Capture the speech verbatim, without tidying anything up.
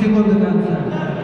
Секунды до конца.